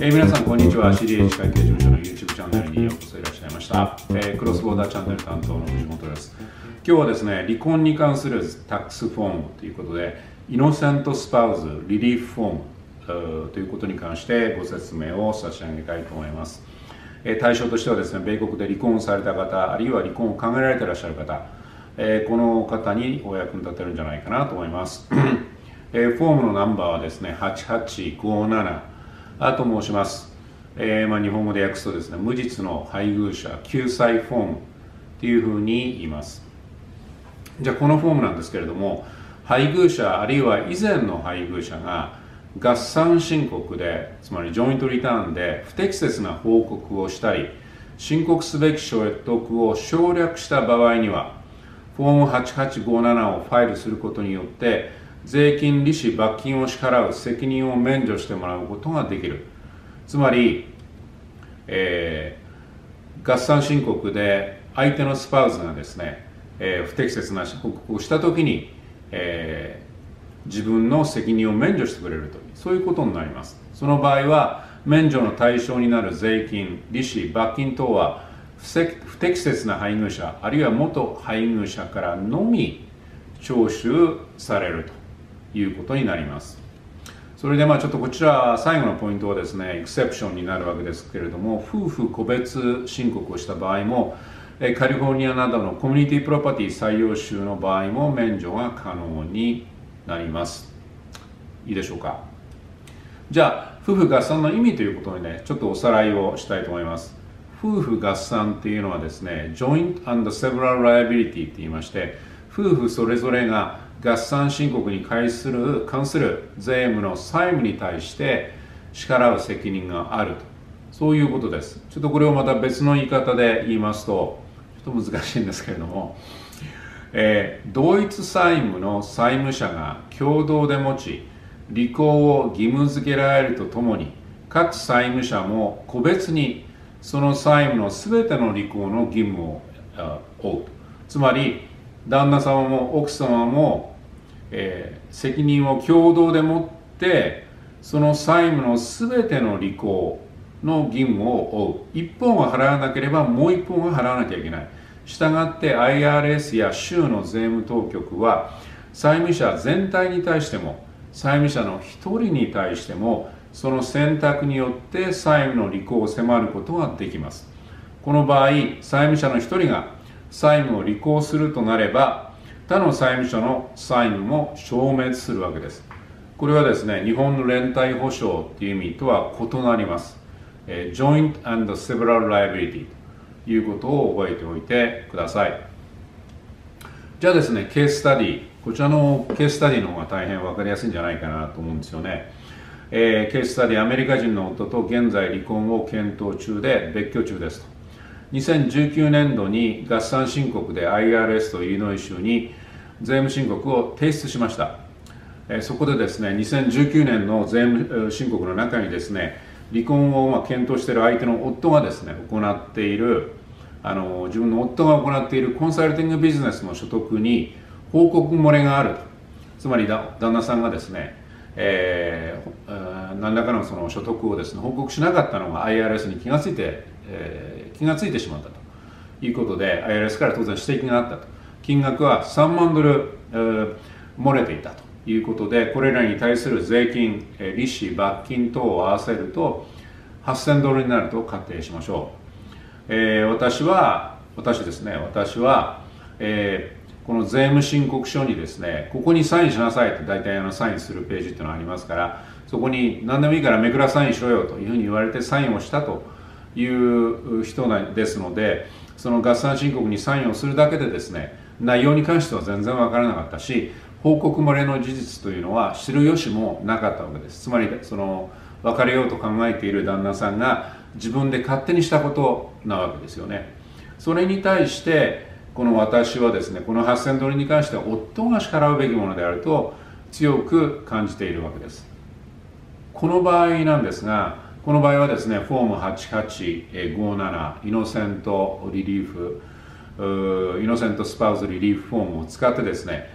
皆さんこんにちは。 CDH 会計事務所の YouTube チャンネルにようこそいらっしゃいました。クロスボーダーチャンネル担当の藤本です。今日はですね、離婚に関するタックスフォームということで、イノセントスパウスリリーフフォームということに関してご説明を差し上げたいと思います。対象としてはですね、米国で離婚された方、あるいは離婚を考えられていらっしゃる方、この方にお役に立てるんじゃないかなと思います。フォームのナンバーはですね、8857と申します。日本語で訳すとですね、無実の配偶者救済フォームっていうふうに言います。じゃあこのフォームなんですけれども、配偶者あるいは以前の配偶者が合算申告で、つまりジョイントリターンで不適切な報告をしたり、申告すべき所得を省略した場合には、フォーム8857をファイルすることによって税金、利子、罰金を支払う責任を免除してもらうことができる。つまり、合算申告で相手のスパウスがですね、不適切な報告をしたときに、自分の責任を免除してくれると、そういうことになります。その場合は免除の対象になる税金、利子、罰金等は不適切な配偶者あるいは元配偶者からのみ徴収されるということになります。それでちょっとこちら最後のポイントはですね、エクセプションになるわけですけれども、夫婦個別申告をした場合も、カリフォルニアなどのコミュニティプロパティ採用州の場合も免除が可能になります。いいでしょうか。じゃあ夫婦合算の意味ということでね、ちょっとおさらいをしたいと思います。夫婦合算っていうのはですね、ジョイント&セブラルライアビリティって言いまして、夫婦それぞれが合算申告に関する税務の債務に対して支払う責任があると、そういうことです。ちょっとこれをまた別の言い方で言いますと、ちょっと難しいんですけれども、同一債務の債務者が共同で持ち、履行を義務付けられるとともに、各債務者も個別にその債務のすべての履行の義務を負う。つまり旦那様も奥様も、責任を共同で持って、その債務のすべての履行の義務を負う。一方が払わなければもう一方が払わなきゃいけない。したがって IRS や州の税務当局は、債務者全体に対しても債務者の一人に対しても、その選択によって債務の履行を迫ることができます。この場合、債務者の一人が債務を履行するとなれば、他の債務者の債務も消滅するわけです。これはですね、日本の連帯保証という意味とは異なります。ジョイント&セブラルライアビリティということを覚えておいてください。じゃあですね、ケーススタディ、こちらのケーススタディの方が大変分かりやすいんじゃないかなと思うんですよね。ケーススタディ、アメリカ人の夫と現在離婚を検討中で別居中ですと。2019年度に合算申告で IRS とイリノイ州に税務申告を提出しました。そこでですね、2019年の税務申告の中にですね、離婚を検討している相手の夫がですね、自分の夫が行っているコンサルティングビジネスの所得に報告漏れがあると。つまり旦那さんがですね、何らかのその所得をですね、報告しなかったのが IRS に気がついてしまったということで、 IRS から当然指摘があったと。金額は3万ドル、漏れていたということで、これらに対する税金、利子、罰金等を合わせると8000ドルになると仮定しましょう。私は、この税務申告書にですね、ここにサインしなさいと、大体サインするページっていうのがありますから、そこに何でもいいから目くらサインしろよというふうに言われてサインをしたという人ですので、その合算申告にサインをするだけでですね、内容に関しては全然わからなかったし、報告漏れの事実というのは知る由もなかったわけです。つまりその別れようと考えている旦那さんが自分で勝手にしたことなわけですよね。それに対してこの私はですね、この8000ドルに関しては夫が叱らうべきものであると強く感じているわけです。この場合なんですが、この場合はですね、フォーム8857イノセントスパウスリリーフフォームを使ってですね、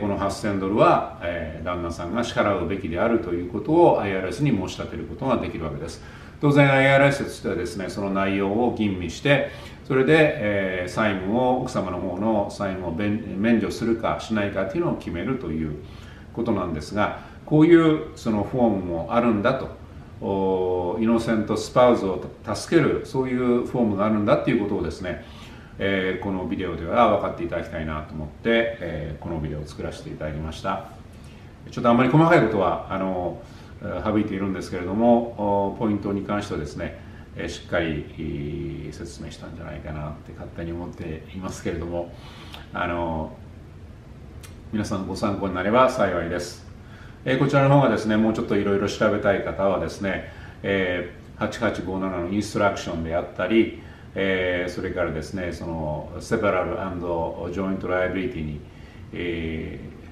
この8000ドルは旦那さんが支払うべきであるということを IRS に申し立てることができるわけです。当然 IRS としてはですね、その内容を吟味して、それで債務を、奥様の方の債務を免除するかしないかというのを決めるということなんですが、こういうそのフォームもあるんだと、イノセントスパウスを助ける、そういうフォームがあるんだっていうことをですね、このビデオでは分かっていただきたいなと思って、このビデオを作らせていただきました。ちょっとあんまり細かいことは省いているんですけれども、ポイントに関してはですね、しっかり説明したんじゃないかなって勝手に思っていますけれども、皆さんご参考になれば幸いです。こちらの方がですね、もうちょっといろいろ調べたい方はですね、8857のインストラクションであったり、それからですね、そのセパラル&ジョイントライアビリティに、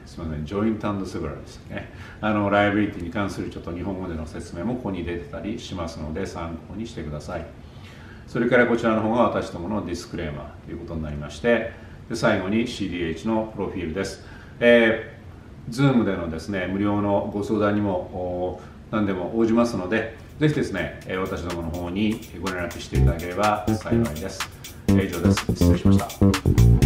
すみません、ジョイント&セパラルですね、ライアビリティに関するちょっと日本語での説明もここに出てたりしますので、参考にしてください。それからこちらの方が私どものディスクレーマーということになりまして、で最後に CDH のプロフィールです。Zoom でのですね、無料のご相談にも何でも応じますので、ぜひですね、私どもの方にご連絡していただければ幸いです。以上です。失礼しました。